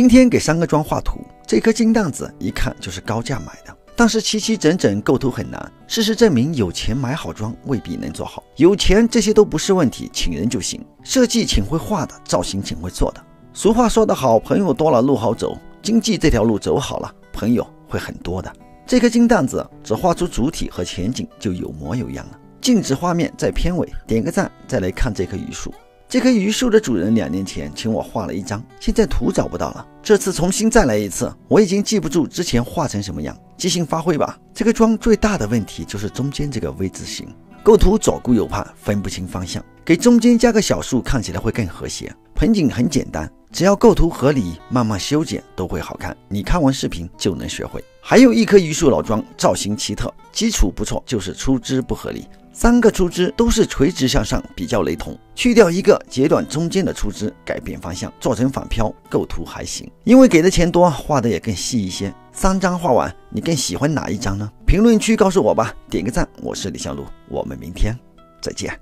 今天给三哥装画图，这颗金蛋子一看就是高价买的。 但是齐齐整整构图很难，事实证明有钱买好妆未必能做好。有钱这些都不是问题，请人就行。设计请会画的，造型请会做的。俗话说得好，朋友多了路好走，经济这条路走好了，朋友会很多的。这颗金蛋子只画出主体和前景就有模有样了。静止画面在片尾，点个赞，再来看这棵榆树。这棵榆树的主人2年前请我画了一张，现在图找不到了，这次重新再来一次，我已经记不住之前画成什么样。 即兴发挥吧。这个妆最大的问题就是中间这个 V 字形，构图左顾右盼，分不清方向。给中间加个小树，看起来会更和谐。盆景很简单，只要构图合理，慢慢修剪都会好看。你看完视频就能学会。还有一棵榆树老桩，造型奇特，基础不错，就是出枝不合理。3个出枝都是垂直向上，比较雷同。去掉一个，截断中间的出枝，改变方向，做成反飘，构图还行。因为给的钱多，画的也更细一些。 3张画完，你更喜欢哪一张呢？评论区告诉我吧，点个赞。我是李小璐，我们明天再见。